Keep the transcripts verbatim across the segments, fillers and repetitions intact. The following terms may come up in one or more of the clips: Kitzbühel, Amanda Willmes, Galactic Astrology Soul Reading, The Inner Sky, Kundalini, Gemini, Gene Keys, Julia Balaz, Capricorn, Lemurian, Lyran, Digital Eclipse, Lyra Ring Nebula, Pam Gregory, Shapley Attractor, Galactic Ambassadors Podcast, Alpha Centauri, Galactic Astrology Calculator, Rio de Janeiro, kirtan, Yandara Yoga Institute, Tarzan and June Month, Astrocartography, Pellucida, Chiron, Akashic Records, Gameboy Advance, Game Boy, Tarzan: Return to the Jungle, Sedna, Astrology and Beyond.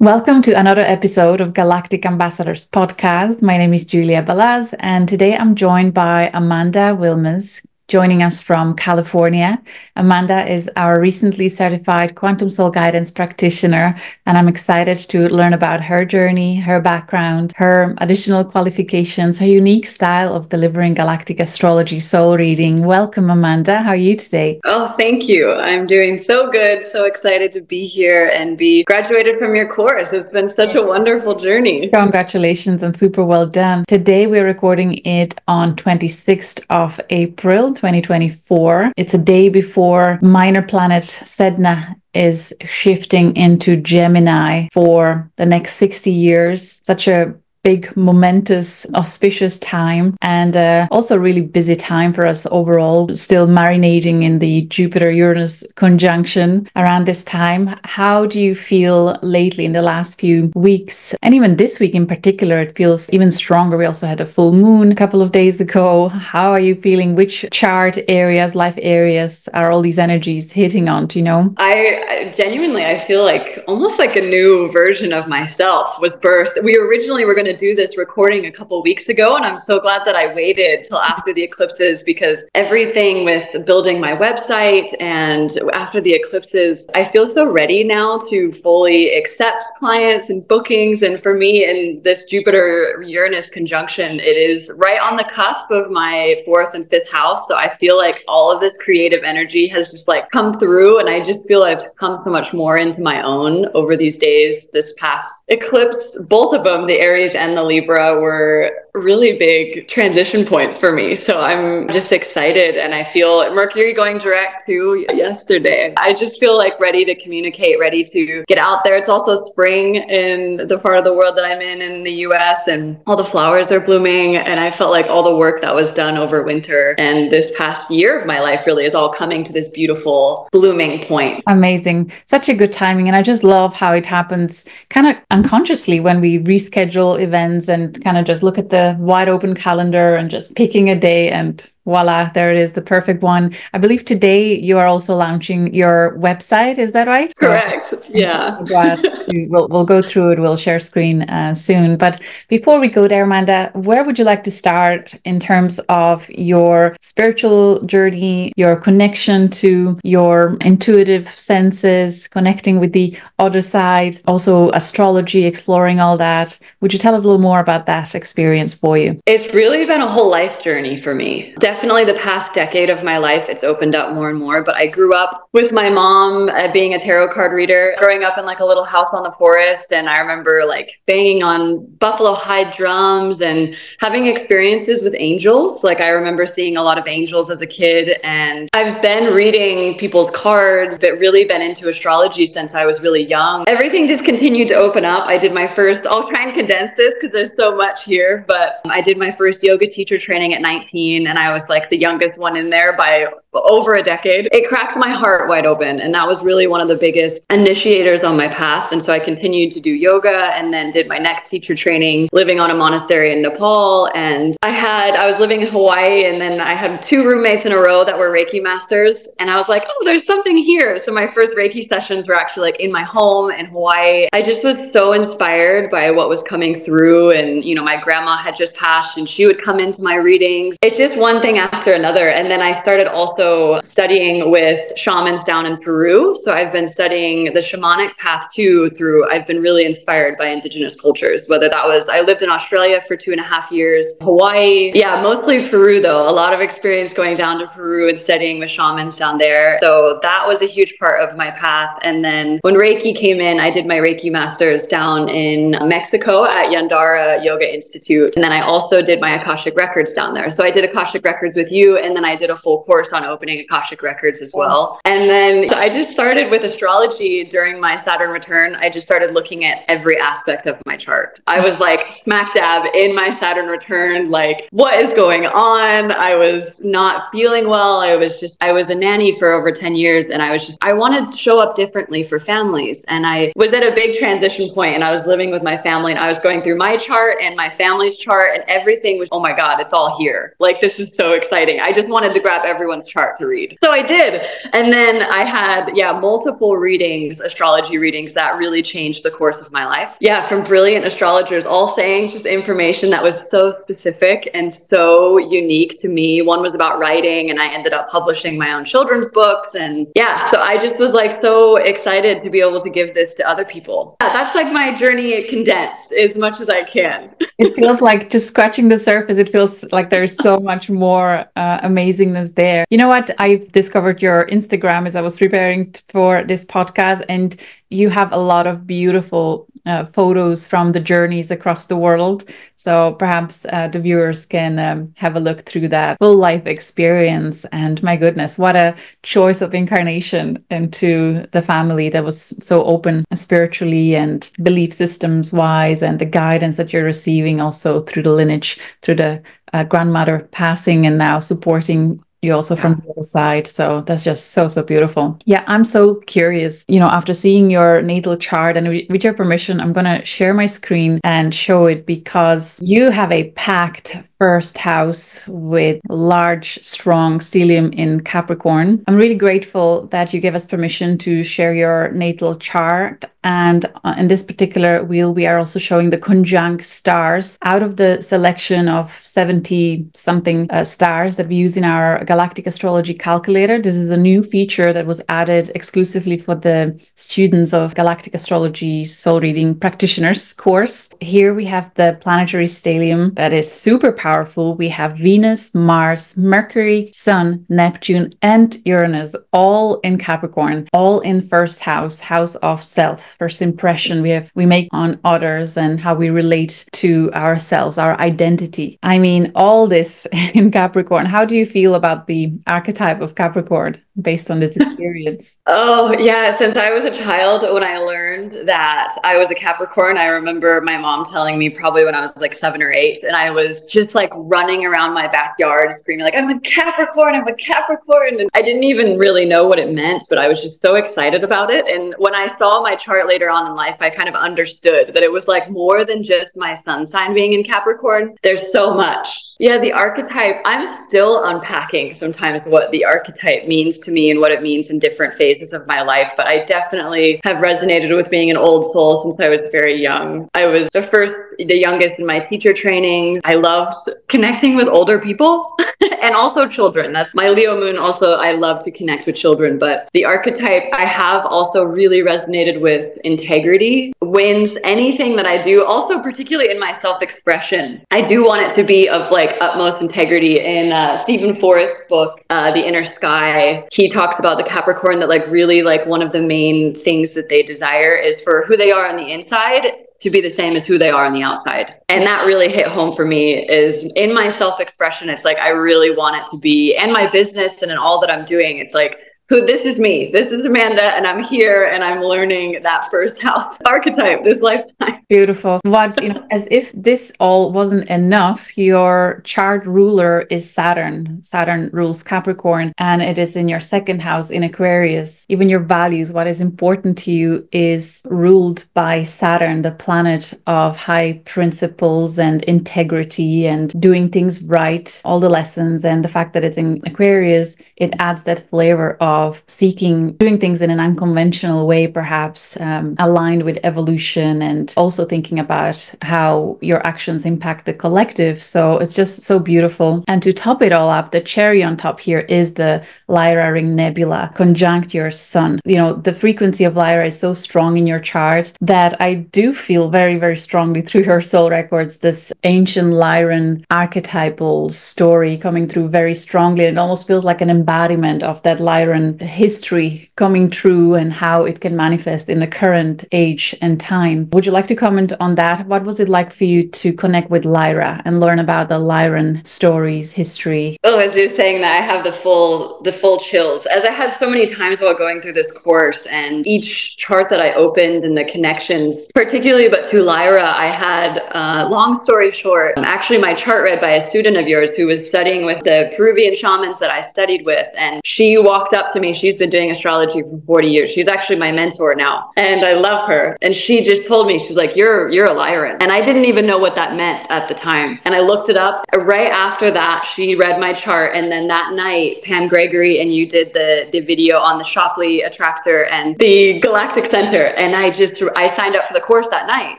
Welcome to another episode of Galactic Ambassadors Podcast. My name is Julia Balaz, and today I'm joined by Amanda Willmes, joining us from California. Amanda is our recently certified Quantum Soul Guidance practitioner, and I'm excited to learn about her journey, her background, her additional qualifications, her unique style of delivering Galactic Astrology Soul Reading. Welcome, Amanda. How are you today? Oh, thank you. I'm doing so good. So excited to be here and be graduated from your course. It's been such a wonderful journey. Congratulations and super well done. Today, we're recording it on twenty-sixth of April, twenty twenty-four. It's a day before minor planet Sedna is shifting into Gemini for the next sixty years. Such a big, momentous, auspicious time, and uh, also really busy time for us overall, still marinating in the Jupiter-Uranus conjunction around this time. How do you feel lately in the last few weeks? And even this week in particular, it feels even stronger. We also had a full moon a couple of days ago. How are you feeling? Which chart areas, life areas are all these energies hitting on, do you know? I, I genuinely, I feel like almost like a new version of myself was birthed. We originally were going to do this recording a couple weeks ago, and I'm so glad that I waited till after the eclipses, because everything with building my website and after the eclipses, I feel so ready now to fully accept clients and bookings. And for me, in this Jupiter-Uranus conjunction, it is right on the cusp of my fourth and fifth house. So I feel like all of this creative energy has just like come through, and I just feel I've come so much more into my own over these days. This past eclipse, both of them, the Aries and and the Libra, were really big transition points for me. So I'm just excited, and I feel Mercury going direct to yesterday. I just feel like ready to communicate, ready to get out there. It's also spring in the part of the world that I'm in, in the U S, and all the flowers are blooming. And I felt like all the work that was done over winter and this past year of my life really is all coming to this beautiful blooming point. Amazing. Such a good timing. And I just love how it happens kind of unconsciously when we reschedule events. events and kind of just look at the wide open calendar and just picking a day, and voila, there it is, the perfect one. I believe today you are also launching your website. Is that right? Correct. So, yeah. So to, we'll, we'll go through it. We'll share screen uh, soon. But before we go there, Amanda, where would you like to start in terms of your spiritual journey, your connection to your intuitive senses, connecting with the other side, also astrology, exploring all that? Would you tell us a little more about that experience for you? It's really been a whole life journey for me. Definitely. Definitely the past decade of my life, it's opened up more and more. But I grew up with my mom uh, being a tarot card reader, growing up in like a little house on the forest. And I remember like banging on buffalo hide drums and having experiences with angels. Like I remember seeing a lot of angels as a kid. And I've been reading people's cards, but really been into astrology since I was really young. Everything just continued to open up. I did my first, I'll try and condense this because there's so much here, but I did my first yoga teacher training at nineteen, and I was like the youngest one in there by over a decade. It cracked my heart wide open. And that was really one of the biggest initiators on my path. And so I continued to do yoga, and then did my next teacher training living on a monastery in Nepal. And I had, I was living in Hawaii, and then I had two roommates in a row that were Reiki masters. And I was like, oh, there's something here. So my first Reiki sessions were actually like in my home in Hawaii. I just was so inspired by what was coming through. And, you know, my grandma had just passed, and she would come into my readings. It just one thing after another. And then I started also studying with shamans down in Peru. So I've been studying the shamanic path too through, I've been really inspired by indigenous cultures, whether that was, I lived in Australia for two and a half years, Hawaii, yeah, mostly Peru though. A lot of experience going down to Peru and studying with shamans down there. So that was a huge part of my path. And then when Reiki came in, I did my Reiki masters down in Mexico at Yandara Yoga Institute. And then I also did my Akashic Records down there. So I did Akashic Records with you, and then I did a full course on opening Akashic Records as well. And then so I just started with astrology during my Saturn return. I just started looking at every aspect of my chart. I was like smack dab in my Saturn return, like what is going on? I was not feeling well. I was just, I was a nanny for over ten years, and I was just, I wanted to show up differently for families. And I was at a big transition point, and I was living with my family, and I was going through my chart and my family's chart, and everything was, oh my God, it's all here. Like this is so exciting. I just wanted to grab everyone's chart to read. So I did. And then I had, yeah, multiple readings, astrology readings that really changed the course of my life. Yeah, from brilliant astrologers, all saying just information that was so specific and so unique to me. One was about writing, and I ended up publishing my own children's books. And yeah, so I just was like so excited to be able to give this to other people. Yeah, that's like my journey condensed as much as I can. It feels like just scratching the surface. It feels like there's so much more uh, amazingness there. You know what? I discovered your Instagram as I was preparing for this podcast, and you have a lot of beautiful uh, photos from the journeys across the world. So perhaps uh, the viewers can um, have a look through that full life experience. And my goodness, what a choice of incarnation into the family that was so open spiritually and belief systems wise, and the guidance that you're receiving also through the lineage, through the uh, grandmother passing and now supporting you also yeah. from the other side. So that's just so, so beautiful. Yeah, I'm so curious, you know, after seeing your natal chart, and w- with your permission, I'm going to share my screen and show it, because you have a packed first house with large, strong stellium in Capricorn. I'm really grateful that you gave us permission to share your natal chart. And in this particular wheel, we are also showing the conjunct stars out of the selection of seventy something uh, stars that we use in our Galactic Astrology Calculator. This is a new feature that was added exclusively for the students of Galactic Astrology Soul Reading Practitioners course. Here we have the planetary stellium that is super powerful. We have Venus, Mars, Mercury, Sun, Neptune, and Uranus, all in Capricorn, all in first house, house of self. First impression we have, we make on others and how we relate to ourselves, our identity. I mean, all this in Capricorn. How do you feel about the archetype of Capricorn based on this experience? Oh, yeah. Since I was a child, when I learned that I was a Capricorn, I remember my mom telling me probably when I was like seven or eight, and I was just like running around my backyard screaming like, I'm a Capricorn, I'm a Capricorn. And I didn't even really know what it meant, but I was just so excited about it. And when I saw my chart later on in life, I kind of understood that it was like more than just my sun sign being in Capricorn. There's so much. Yeah, the archetype, I'm still unpacking sometimes what the archetype means to me and what it means in different phases of my life. But I definitely have resonated with being an old soul since I was very young. I was the first, the youngest in my teacher training. I loved connecting with older people and also children. That's my Leo moon. Also, I love to connect with children. But the archetype I have also really resonated with integrity, wins, anything that I do. Also, particularly in my self-expression, I do want it to be of like, Like utmost integrity. In uh, Stephen Forrest's book, uh, The Inner Sky, he talks about the Capricorn that like really like one of the main things that they desire is for who they are on the inside to be the same as who they are on the outside. And that really hit home for me is in my self-expression. It's like, I really want it to be, and my business and in all that I'm doing, it's like, who this is me, this is Amanda, and I'm here, and I'm learning that first house archetype this lifetime. Beautiful. What, you know, as if this all wasn't enough, your chart ruler is Saturn. Saturn rules Capricorn, and it is in your second house in Aquarius. Even your values, what is important to you, is ruled by Saturn, the planet of high principles and integrity and doing things right, all the lessons. And the fact that it's in Aquarius, it adds that flavor of of seeking, doing things in an unconventional way, perhaps um, aligned with evolution, and also thinking about how your actions impact the collective. So it's just so beautiful. And to top it all up, the cherry on top here is the Lyra Ring Nebula, conjunct your sun. You know, the frequency of Lyra is so strong in your chart that I do feel very, very strongly through your soul records, this ancient Lyran archetypal story coming through very strongly. It almost feels like an embodiment of that Lyran history coming true and how it can manifest in the current age and time. Would you like to comment on that? What was it like for you to connect with Lyra and learn about the Lyran stories, history? Oh, as you're saying that, I have the full the full chills, as I had so many times while going through this course, and each chart that I opened and the connections, particularly but to Lyra, I had, uh, long story short, actually my chart read by a student of yours who was studying with the Peruvian shamans that I studied with, and she walked up to me. She's been doing astrology for forty years. She's actually my mentor now, and I love her. And she just told me, she's like, you're you're a Lyran. And I didn't even know what that meant at the time. And I looked it up. Right after that, she read my chart. And then that night, Pam Gregory and you did the, the video on the Shapley Attractor and the Galactic Center. And I just, I signed up for the course that night.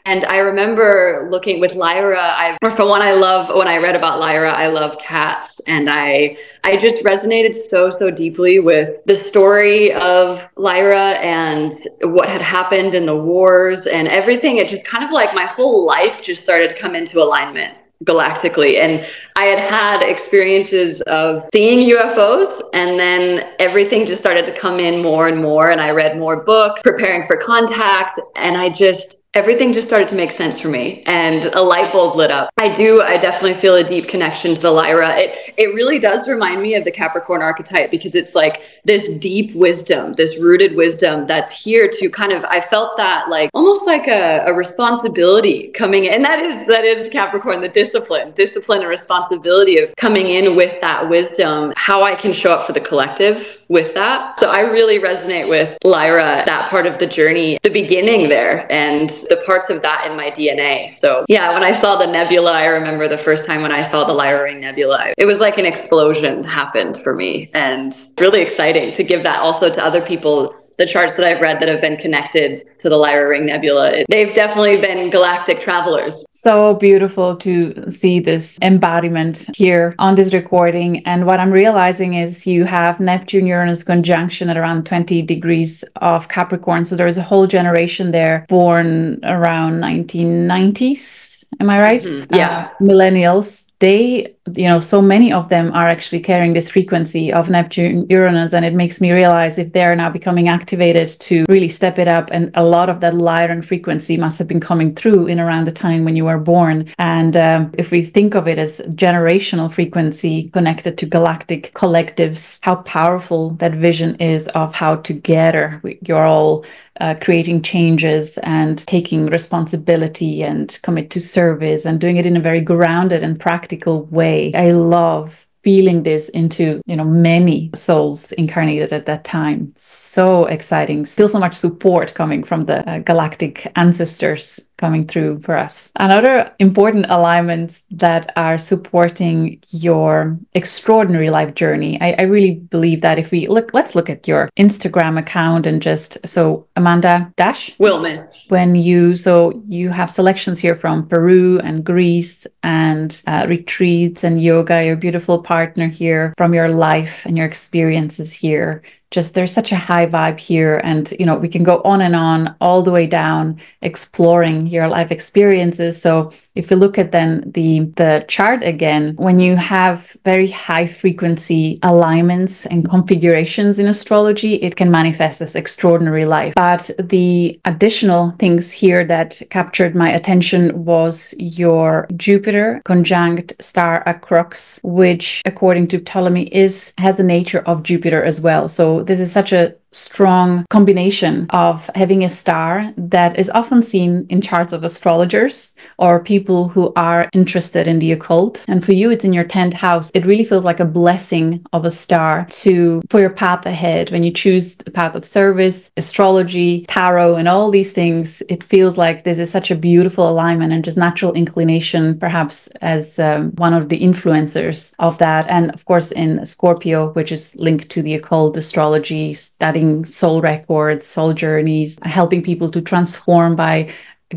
And I remember looking with Lyra, I, for one, I love, when I read about Lyra, I love cats. And I, I just resonated so, so deeply with the story of Lyra and what had happened in the wars and everything. It just kind of like my whole life just started to come into alignment galactically. And I had had experiences of seeing U F Os, and then everything just started to come in more and more. And I read more books, preparing for contact. And I just, everything just started to make sense for me, and a light bulb lit up. I do, I definitely feel a deep connection to the Lyra. It it really does remind me of the Capricorn archetype, because it's like this deep wisdom, this rooted wisdom that's here to kind of, I felt that like almost like a, a responsibility coming in. And that is, that is Capricorn, the discipline, discipline and responsibility of coming in with that wisdom, how I can show up for the collective with that. So I really resonate with Lyra, that part of the journey, the beginning there, and the parts of that in my D N A. So yeah, when I saw the nebula, I remember the first time when I saw the Lyra Ring Nebula, it was like an explosion happened for me, and really exciting to give that also to other people. The charts that I've read that have been connected to the Lyra Ring Nebula, they've definitely been galactic travelers. So beautiful to see this embodiment here on this recording. And what I'm realizing is you have Neptune-Uranus conjunction at around twenty degrees of Capricorn. So there is a whole generation there born around nineteen nineties. Am I right? Mm-hmm. Yeah. Uh, millennials. They, you know, so many of them are actually carrying this frequency of Neptune, Uranus, and it makes me realize if they're now becoming activated to really step it up. And a lot of that Lyran frequency must have been coming through in around the time when you were born. And um, if we think of it as generational frequency connected to galactic collectives, how powerful that vision is of how together we, you're all Uh, creating changes and taking responsibility and commit to service and doing it in a very grounded and practical way. I love feeling this into, you know, many souls incarnated at that time. So exciting. Still so much support coming from the uh, galactic ancestors coming through for us. Another important alignments that are supporting your extraordinary life journey. I, I really believe that if we look, let's look at your Instagram account and just, so Amanda Dash Willmes. When you, so you have selections here from Peru and Greece and uh, retreats and yoga, your beautiful part partner here from your life and your experiences here. Just there's such a high vibe here, and you know we can go on and on all the way down exploring your life experiences. So if you look at then the the chart again, when you have very high frequency alignments and configurations in astrology, it can manifest as extraordinary life. But the additional things here that captured my attention was your Jupiter conjunct star Acrux, which according to Ptolemy is has the nature of Jupiter as well. So this is such a strong combination of having a star that is often seen in charts of astrologers or people who are interested in the occult. And for you, it's in your tenth house. It really feels like a blessing of a star to for your path ahead. When you choose the path of service, astrology, tarot, and all these things, it feels like this is such a beautiful alignment and just natural inclination, perhaps as um, one of the influencers of that. And of course, in Scorpio, which is linked to the occult, astrology, studying soul records, soul journeys, helping people to transform by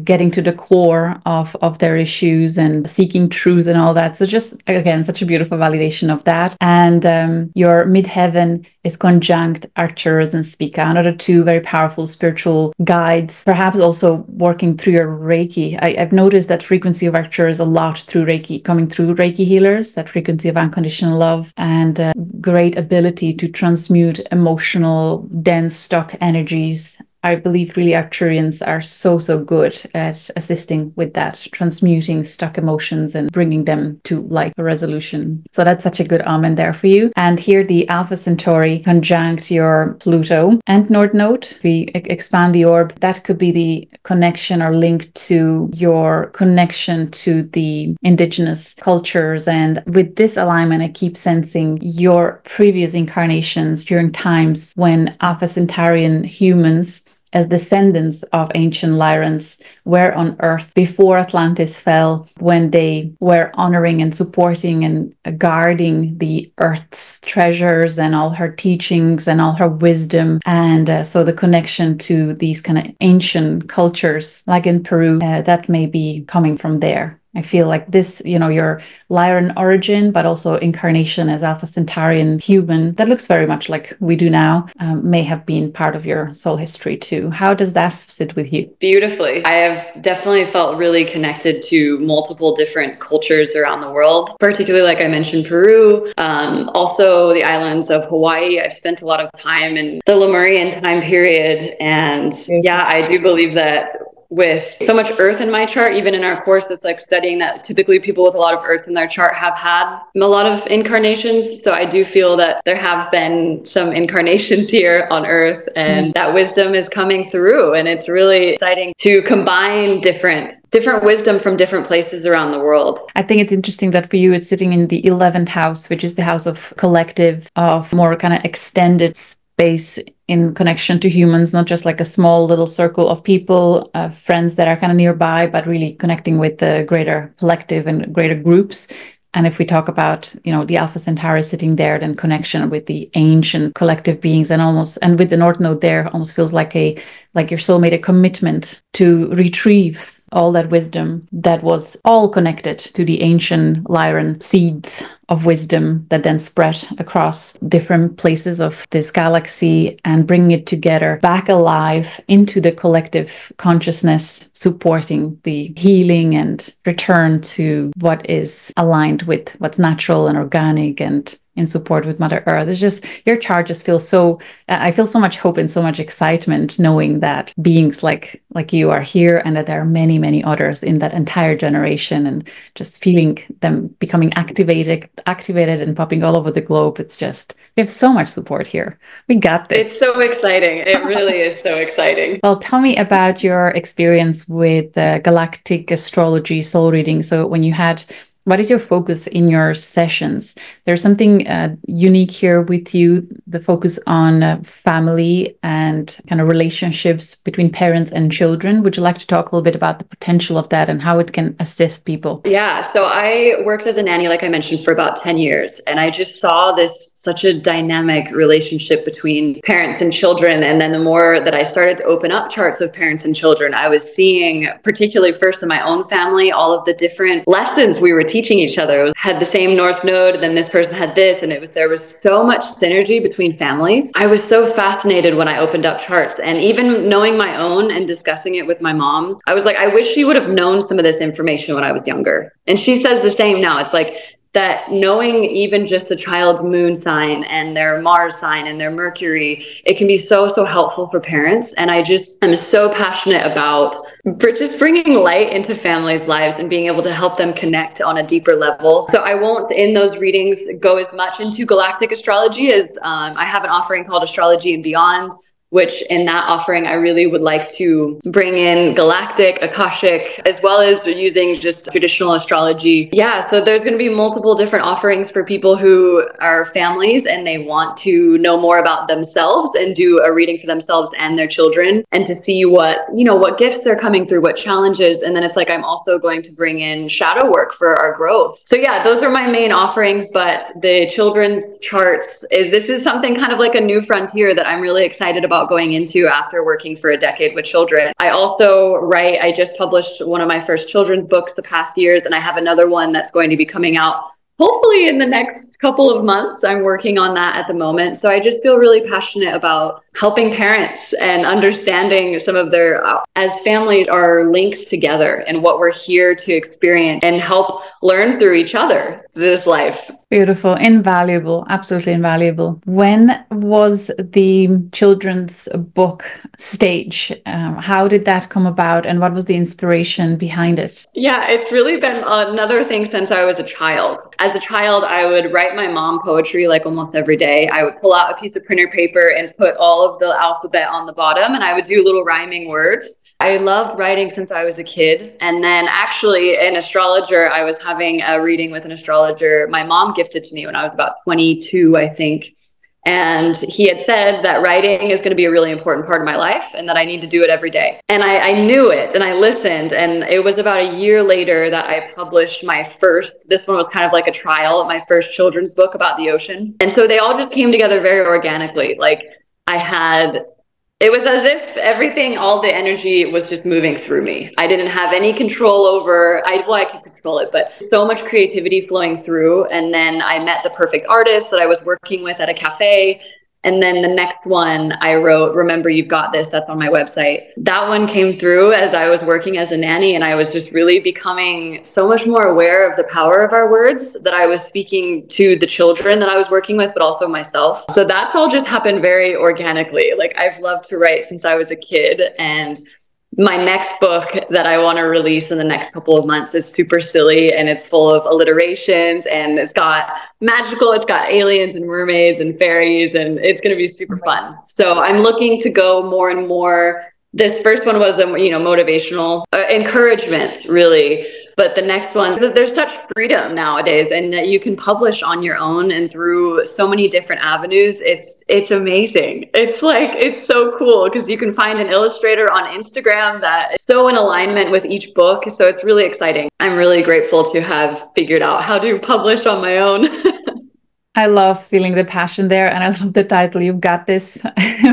getting to the core of, of their issues and seeking truth and all that. So just, again, such a beautiful validation of that. And um, your midheaven is conjunct Arcturus and Spica, another two very powerful spiritual guides, perhaps also working through your Reiki. I, I've noticed that frequency of Arcturus a lot through Reiki, coming through Reiki healers, that frequency of unconditional love and uh, great ability to transmute emotional, dense, stuck energies I believe really Arcturians are so, so good at assisting with that, transmuting stuck emotions and bringing them to light or resolution. So that's such a good omen there for you. And here the Alpha Centauri conjunct your Pluto and North Node. If we expand the orb, that could be the connection or link to your connection to the indigenous cultures. And with this alignment, I keep sensing your previous incarnations during times when Alpha Centaurian humans as descendants of ancient Lyrans were on Earth before Atlantis fell, when they were honoring and supporting and guarding the Earth's treasures and all her teachings and all her wisdom. And uh, so the connection to these kind of ancient cultures, like in Peru, uh, that may be coming from there. I feel like this, you know, your Lyran origin, but also incarnation as Alpha Centaurian human, that looks very much like we do now, um, may have been part of your soul history too. How does that sit with you? Beautifully. I have definitely felt really connected to multiple different cultures around the world, particularly, like I mentioned, Peru, um, also the islands of Hawaii. I've spent a lot of time in the Lemurian time period. And yeah, I do believe that with so much earth in my chart, even in our course, that's like studying that typically people with a lot of earth in their chart have had a lot of incarnations. So I do feel that there have been some incarnations here on earth, and that wisdom is coming through. And it's really exciting to combine different different wisdom from different places around the world. I think it's interesting that for you, it's sitting in the eleventh house, which is the house of collective, of more kind of extended space in connection to humans, not just like a small little circle of people, uh, friends that are kind of nearby, but really connecting with the greater collective and greater groups. And if we talk about, you know, the Alpha Centauri sitting there, then connection with the ancient collective beings, and almost, and with the North Node there, almost feels like a, like your soul made a commitment to retrieve all that wisdom that was all connected to the ancient Lyran seeds of wisdom that then spread across different places of this galaxy, and bringing it together back alive into the collective consciousness, supporting the healing and return to what is aligned with what's natural and organic and in support with Mother Earth. It's just, your chart just feels so, I feel so much hope and so much excitement knowing that beings like like you are here, and that there are many, many others in that entire generation, and just feeling them becoming activated, activated and popping all over the globe. It's just, we have so much support here. We got this. It's so exciting. It really is so exciting. Well, tell me about your experience with uh, Galactic Astrology Soul Reading. So when you had, what is your focus in your sessions? There's something uh, unique here with you, the focus on uh, family and kind of relationships between parents and children. Would you like to talk a little bit about the potential of that and how it can assist people? Yeah, so I worked as a nanny, like I mentioned, for about ten years. And I just saw this such a dynamic relationship between parents and children. And then the more that I started to open up charts of parents and children, I was seeing, particularly first in my own family, all of the different lessons we were teaching each other. It was, had the same North Node, then this person had this, and it was, there was so much synergy between families. I was so fascinated when I opened up charts, and even knowing my own and discussing it with my mom, I was like, I wish she would have known some of this information when I was younger. And she says the same now. It's like, that knowing even just a child's moon sign and their Mars sign and their Mercury, it can be so, so helpful for parents. And I just am so passionate about just bringing light into families' lives and being able to help them connect on a deeper level. So I won't, in those readings, go as much into galactic astrology as um, I have an offering called Astrology and Beyond, which in that offering, I really would like to bring in galactic, Akashic, as well as using just traditional astrology. Yeah, so there's going to be multiple different offerings for people who are families and they want to know more about themselves and do a reading for themselves and their children, and to see what, you know, what gifts are coming through, what challenges. And then it's like, I'm also going to bring in shadow work for our growth. So yeah, those are my main offerings, but the children's charts is, this is something kind of like a new frontier that I'm really excited about going into after working for a decade with children. I also write, I just published one of my first children's books the past years, and I have another one that's going to be coming out hopefully in the next couple of months. I'm working on that at the moment. So I just feel really passionate about helping parents and understanding some of their, uh, as families are linked together and what we're here to experience and help learn through each other this life. Beautiful. Invaluable. Absolutely invaluable. When was the children's book stage? Um, how did that come about and what was the inspiration behind it? Yeah, it's really been another thing since I was a child. As a child, I would write my mom poetry like almost every day. I would pull out a piece of printer paper and put all of the alphabet on the bottom and I would do little rhyming words. I loved writing since I was a kid. And then actually an astrologer, I was having a reading with an astrologer. My mom gifted to me when I was about twenty-two, I think. And he had said that writing is going to be a really important part of my life and that I need to do it every day. And I, I knew it and I listened. And it was about a year later that I published my first, this one was kind of like a trial, my first children's book about the ocean. And so they all just came together very organically. Like I had... It was as if everything, all the energy was just moving through me. I didn't have any control over, I, well, I could control it, but so much creativity flowing through. And then I met the perfect artist that I was working with at a cafe. And then the next one I wrote, Remember, You've Got This, that's on my website. That one came through as I was working as a nanny and I was just really becoming so much more aware of the power of our words that I was speaking to the children that I was working with, but also myself. So that's all just happened very organically. Like I've loved to write since I was a kid, and my next book that I want to release in the next couple of months is super silly and it's full of alliterations and it's got magical, it's got aliens and mermaids and fairies, and it's going to be super fun. So I'm looking to go more and more. This first one was, you know, motivational uh, encouragement, really. But the next one, there's such freedom nowadays and that you can publish on your own and through so many different avenues. It's it's amazing. It's like, it's so cool because you can find an illustrator on Instagram that is so in alignment with each book. So it's really exciting. I'm really grateful to have figured out how to publish on my own. I love feeling the passion there. And I love the title, You've Got This.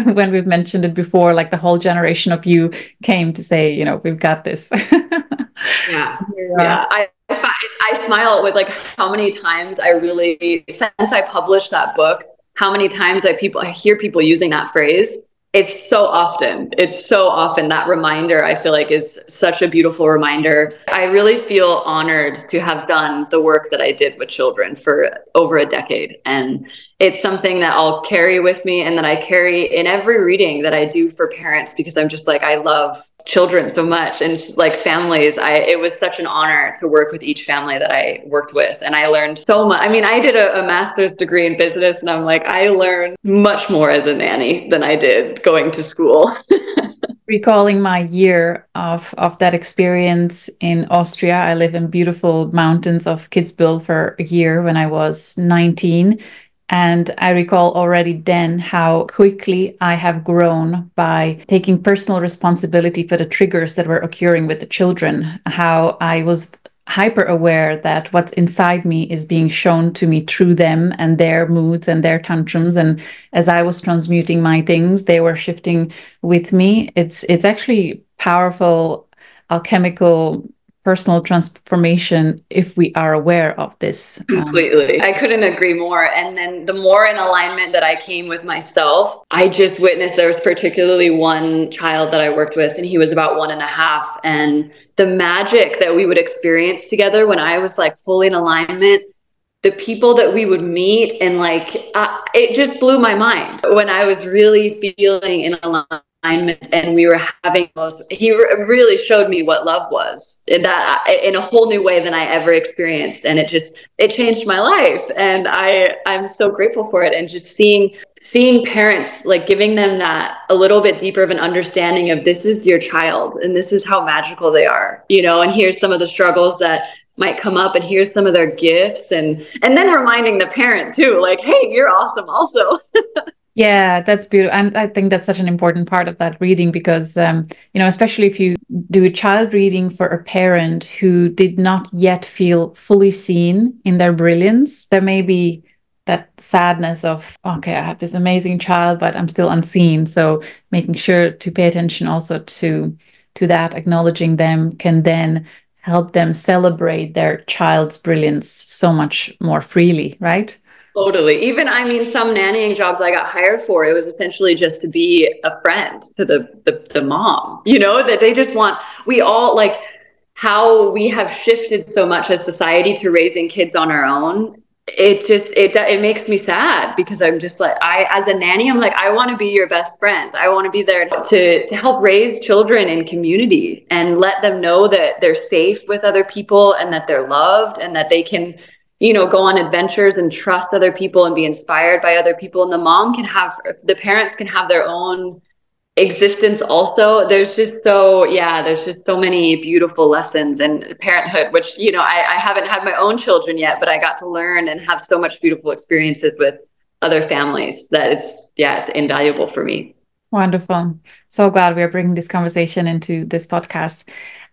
When we've mentioned it before, like the whole generation of you came to say, you know, we've got this. Yeah. Yeah. I, I, I smile with like how many times I really, since I published that book, how many times I people, I hear people using that phrase. It's so often, it's so often that reminder, I feel like, is such a beautiful reminder. I really feel honored to have done the work that I did with children for over a decade. And it's something that I'll carry with me and that I carry in every reading that I do for parents, because I'm just like, I love children so much. And like families, I it was such an honor to work with each family that I worked with. And I learned so much. I mean, I did a, a master's degree in business and I'm like, I learned much more as a nanny than I did going to school. Recalling my year of of that experience in Austria, I live in beautiful mountains of Kitzbühel for a year when I was nineteen. And I recall already then how quickly I have grown by taking personal responsibility for the triggers that were occurring with the children, how I was hyper aware that what's inside me is being shown to me through them and their moods and their tantrums. And as I was transmuting my things, they were shifting with me. It's it's actually powerful alchemical personal transformation if we are aware of this. Completely. Um, I couldn't agree more. And then the more in alignment that I came with myself, I just witnessed, there was particularly one child that I worked with and he was about one and a half. And the magic that we would experience together when I was like fully in alignment, the people that we would meet, and like, uh, it just blew my mind when I was really feeling in alignment. And we were having most, he really showed me what love was in that in a whole new way than I ever experienced. And it just, it changed my life. And I, I'm so grateful for it. And just seeing, seeing parents, like giving them that a little bit deeper of an understanding of this is your child and this is how magical they are, you know, and here's some of the struggles that might come up and here's some of their gifts, and, and then reminding the parent too, like, hey, you're awesome also. Yeah, that's beautiful. And I think that's such an important part of that reading because, um, you know, especially if you do a child reading for a parent who did not yet feel fully seen in their brilliance, there may be that sadness of, okay, I have this amazing child, but I'm still unseen. So making sure to pay attention also to, to that, acknowledging them can then help them celebrate their child's brilliance so much more freely, right? Totally. Even, I mean, some nannying jobs I got hired for, it was essentially just to be a friend to the, the, the mom, you know, that they just want, we all like how we have shifted so much as society to raising kids on our own. It just, it, it makes me sad because I'm just like, I, as a nanny, I'm like, I want to be your best friend. I want to be there to, to help raise children in community and let them know that they're safe with other people and that they're loved and that they can, you know, go on adventures and trust other people and be inspired by other people. And the mom can have, the parents can have their own existence also. There's just so, yeah, there's just so many beautiful lessons in parenthood, which, you know, I, I haven't had my own children yet, but I got to learn and have so much beautiful experiences with other families that it's, yeah, it's invaluable for me. Wonderful. So glad we are bringing this conversation into this podcast.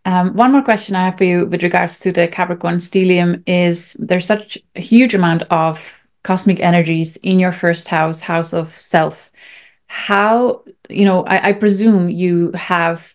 Um, one more question I have for you with regards to the Capricorn stellium is there's such a huge amount of cosmic energies in your first house, house of self. How, you know, I, I presume you have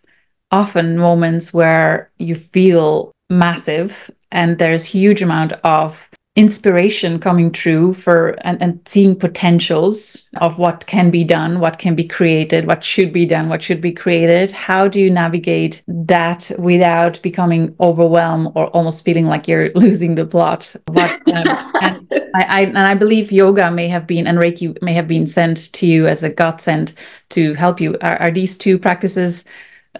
often moments where you feel massive and there's huge amount of inspiration coming through for and, and seeing potentials of what can be done, what can be created, what should be done, what should be created. How do you navigate that without becoming overwhelmed or almost feeling like you're losing the plot? What, um, and, I, I, and I believe yoga may have been and Reiki may have been sent to you as a godsend to help you. Are, are these two practices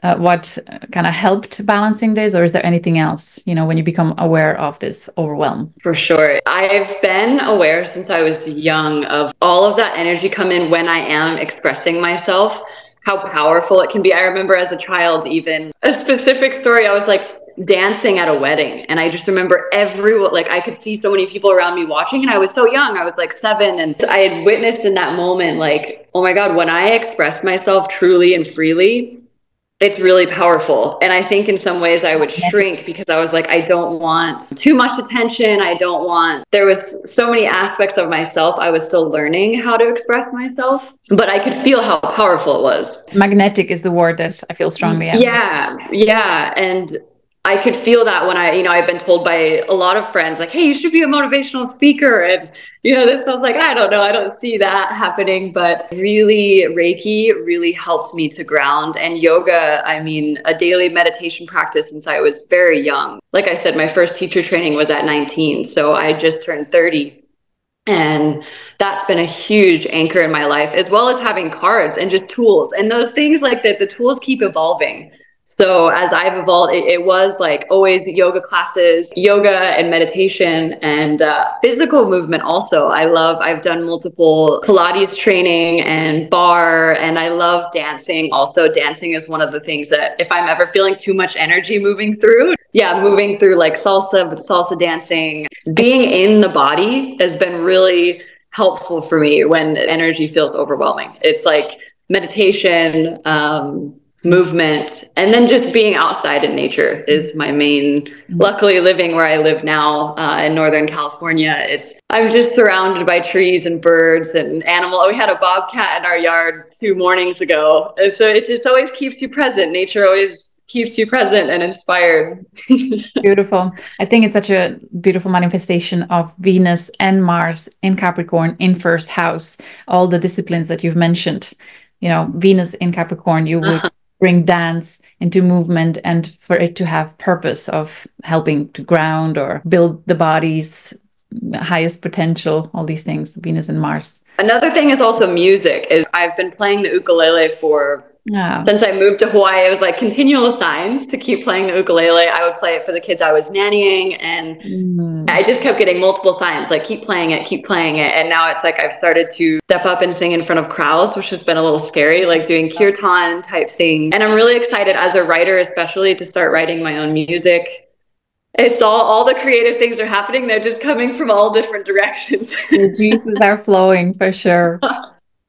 uh, what kind of helped balancing this, or is there anything else, you know, when you become aware of this overwhelm? For sure. I've been aware since I was young of all of that energy come in when I am expressing myself, how powerful it can be. I remember as a child, even a specific story, I was like dancing at a wedding. And I just remember everyone, like I could see so many people around me watching, and I was so young, I was like seven. And I had witnessed in that moment, like, oh my God, when I express myself truly and freely, it's really powerful. And I think in some ways I would shrink because I was like, I don't want too much attention. I don't want, there was so many aspects of myself. I was still learning how to express myself, but I could feel how powerful it was. Magnetic is the word that I feel strongly. After. Yeah. Yeah. And I could feel that when I, you know, I've been told by a lot of friends, like, hey, you should be a motivational speaker. And, you know, this sounds like, I don't know, I don't see that happening. But really, Reiki really helped me to ground. And yoga, I mean, a daily meditation practice since I was very young. Like I said, my first teacher training was at nineteen. So I just turned thirty. And that's been a huge anchor in my life, as well as having cards and just tools. And those things like that, the tools keep evolving. So as I've evolved, it, it was like always yoga classes, yoga and meditation and uh, physical movement also. I love, I've done multiple Pilates training and bar, and I love dancing. Also, dancing is one of the things that if I'm ever feeling too much energy moving through, yeah, moving through like salsa, salsa dancing, being in the body has been really helpful for me when energy feels overwhelming. It's like meditation, um, movement, and then just being outside in nature is my main. Luckily, living where I live now uh, in Northern California, it's I'm just surrounded by trees and birds and animals. We had a bobcat in our yard two mornings ago, and so it just always keeps you present. Nature always keeps you present and inspired. Beautiful. I think it's such a beautiful manifestation of Venus and Mars in Capricorn in first house. All the disciplines that you've mentioned, you know, Venus in Capricorn, you would. Uh-huh. Bring dance into movement and for it to have purpose of helping to ground or build the body's highest potential, all these things, Venus and Mars. Another thing is also music. Is I've been playing the ukulele for, oh. Since I moved to Hawaii, it was like continual signs to keep playing the ukulele. I would play it for the kids I was nannying, and mm. I just kept getting multiple signs, like keep playing it, keep playing it. And now it's like I've started to step up and sing in front of crowds, which has been a little scary, like doing kirtan type thing. And I'm really excited as a writer, especially to start writing my own music. It's all, all the creative things are happening. They're just coming from all different directions. The juices are flowing for sure.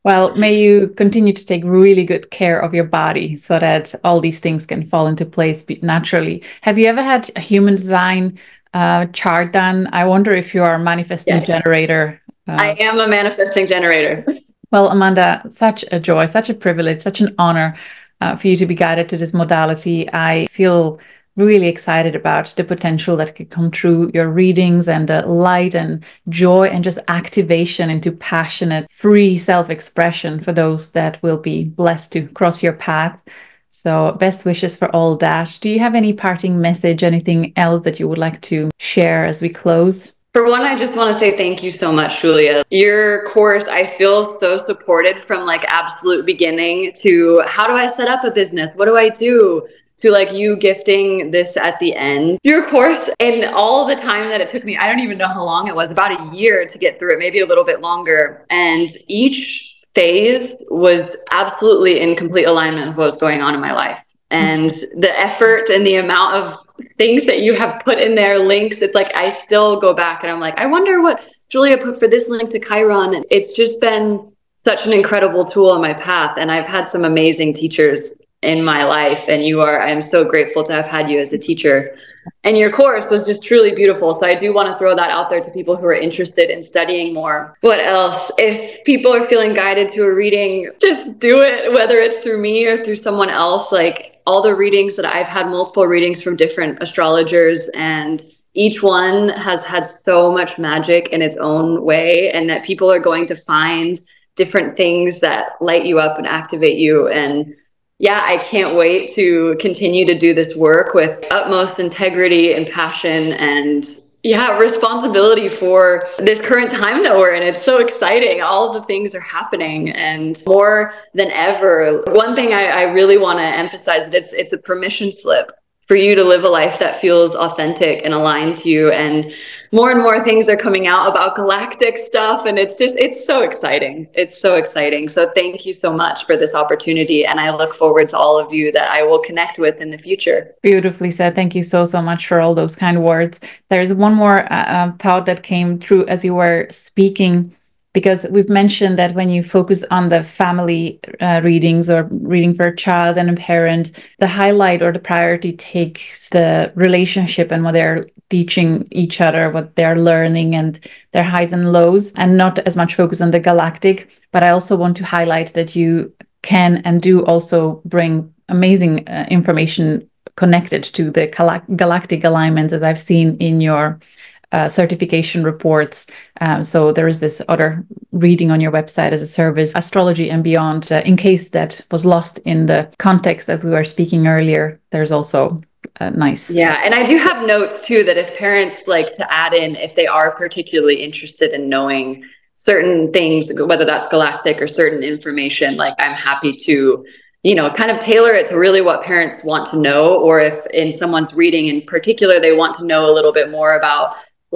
Well, may you continue to take really good care of your body so that all these things can fall into place naturally. Have you ever had a human design uh, chart done? I wonder if you are a manifesting yes. generator. Uh, I am a manifesting generator. Well, Amanda, such a joy, such a privilege, such an honor uh, for you to be guided to this modality. I feel really excited about the potential that could come through your readings and the light and joy and just activation into passionate, free self-expression for those that will be blessed to cross your path. So best wishes for all that. Do you have any parting message, anything else that you would like to share as we close? For one, I just want to say thank you so much, Julia. Your course, I feel so supported from like absolute beginning to how do I set up a business? What do I do? To like you gifting this at the end. Your course and all the time that it took me, I don't even know how long it was, about a year to get through it, maybe a little bit longer. And each phase was absolutely in complete alignment with what was going on in my life. And the effort and the amount of things that you have put in there, links, it's like I still go back and I'm like, I wonder what Julia put for this link to Chiron. And it's just been such an incredible tool on my path. And I've had some amazing teachers in my life, and you are, I'm so grateful to have had you as a teacher. And your course was just truly beautiful. So I do want to throw that out there to people who are interested in studying more. What else? If people are feeling guided to a reading, just do it, whether it's through me or through someone else. Like all the readings that I've had, multiple readings from different astrologers, and each one has had so much magic in its own way, and that people are going to find different things that light you up and activate you. And yeah, I can't wait to continue to do this work with utmost integrity and passion and, yeah, responsibility for this current time that we're in. It's so exciting. All the things are happening and more than ever. One thing I, I really want to emphasize is it's, it's a permission slip for you to live a life that feels authentic and aligned to you. And more and more things are coming out about galactic stuff. And it's just, it's so exciting. It's so exciting. So thank you so much for this opportunity. And I look forward to all of you that I will connect with in the future. Beautifully said. Thank you so, so much for all those kind words. There's one more uh, thought that came through as you were speaking, because we've mentioned that when you focus on the family uh, readings or reading for a child and a parent, the highlight or the priority takes the relationship and what they're teaching each other, what they're learning and their highs and lows, and not as much focus on the galactic. But I also want to highlight that you can and do also bring amazing uh, information connected to the gal- galactic alignments, as I've seen in your Uh, certification reports. Um, so there is this other reading on your website as a service, Astrology and Beyond. Uh, in case that was lost in the context as we were speaking earlier, there's also uh, nice. Yeah, and I do have notes too that if parents like to add in, if they are particularly interested in knowing certain things, whether that's galactic or certain information, like I'm happy to, you know, kind of tailor it to really what parents want to know, or if in someone's reading in particular, they want to know a little bit more about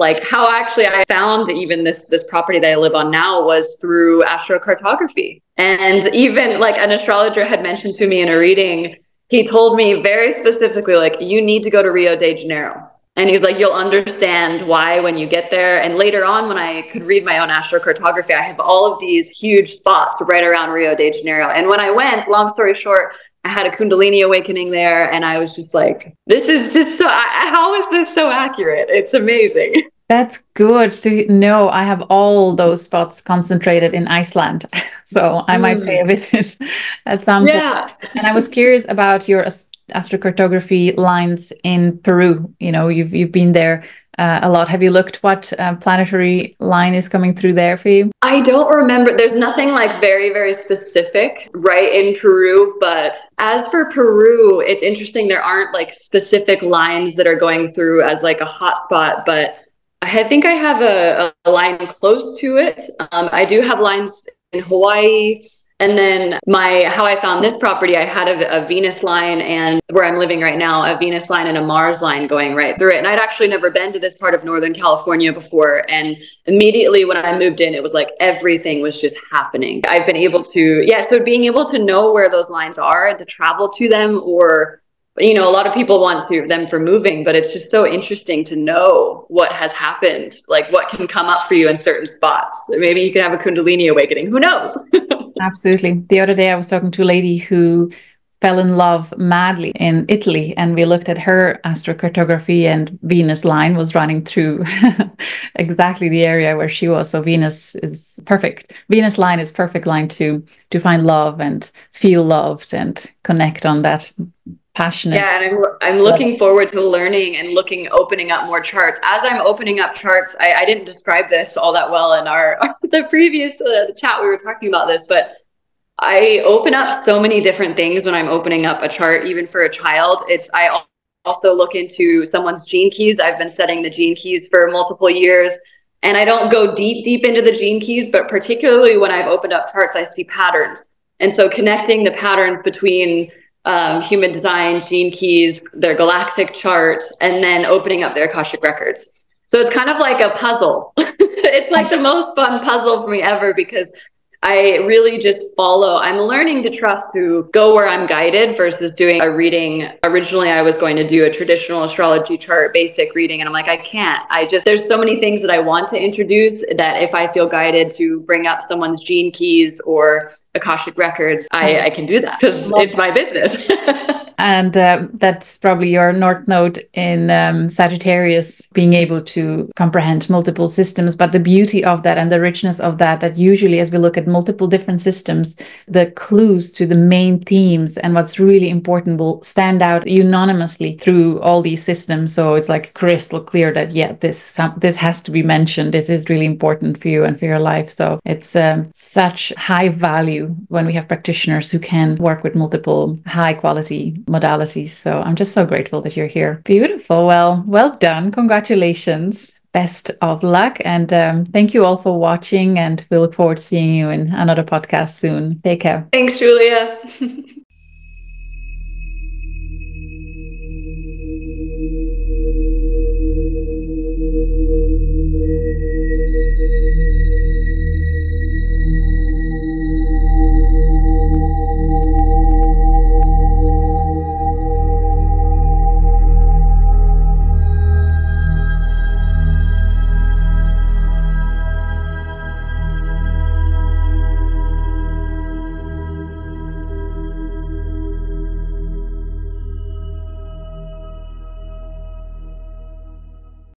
like how actually I found even this this property that I live on now was through astrocartography. And even like an astrologer had mentioned to me in a reading, he told me very specifically, like, you need to go to Rio de Janeiro. And he's like, you'll understand why when you get there. And later on, when I could read my own astrocartography, I have all of these huge spots right around Rio de Janeiro. And when I went, long story short, I had a Kundalini awakening there, and I was just like, this is just so, I, how is this so accurate? It's amazing. That's good to know. I have all those spots concentrated in Iceland, so I might mm. pay a visit at some point. Yeah. And I was curious about your ast- astrocartography lines in Peru. You know, you've, you've been there Uh, a lot. Have you looked what uh, planetary line is coming through there for you? I don't remember. There's nothing like very, very specific right in Peru. But as for Peru, it's interesting. There aren't like specific lines that are going through as like a hotspot, but I think I have a, a line close to it. Um, I do have lines in Hawaii. And then my, how I found this property, I had a, a Venus line, and where I'm living right now, a Venus line and a Mars line going right through it. And I'd actually never been to this part of Northern California before. And immediately when I moved in, it was like everything was just happening. I've been able to, yeah, so being able to know where those lines are and to travel to them, or, you know, a lot of people want to, them for moving, but it's just so interesting to know what has happened, like what can come up for you in certain spots. Maybe you can have a Kundalini awakening. Who knows? Absolutely. The other day I was talking to a lady who fell in love madly in Italy, and we looked at her astrocartography, and Venus line was running through exactly the area where she was. So Venus is perfect. Venus line is perfect line to to find love and feel loved and connect on that passionate. Yeah, and I'm, I'm looking forward to learning and looking, opening up more charts. As I'm opening up charts, I, I didn't describe this all that well in our, the previous uh, chat, we were talking about this, but I open up so many different things when I'm opening up a chart, even for a child. It's, I also look into someone's gene keys. I've been studying the gene keys for multiple years, and I don't go deep, deep into the gene keys, but particularly when I've opened up charts, I see patterns. And so connecting the patterns between um, human design, gene keys, their galactic chart, and then opening up their Akashic records. So it's kind of like a puzzle. It's like the most fun puzzle for me ever, because I really just follow. I'm learning to trust to go where I'm guided versus doing a reading. Originally, I was going to do a traditional astrology chart, basic reading. And I'm like, I can't. I just, there's so many things that I want to introduce that if I feel guided to bring up someone's gene keys or Akashic records, I, I can do that because it's my business. And uh, that's probably your North Node in um, Sagittarius, being able to comprehend multiple systems. But the beauty of that and the richness of that, that usually as we look at multiple different systems, the clues to the main themes and what's really important will stand out unanimously through all these systems. So it's like crystal clear that, yeah, this, this has to be mentioned. This is really important for you and for your life. So it's um, such high value when we have practitioners who can work with multiple high quality modalities. So I'm just so grateful that you're here. Beautiful. Well, well done. Congratulations. Best of luck. And um, thank you all for watching. And we look forward to seeing you in another podcast soon. Take care. Thanks, Julia.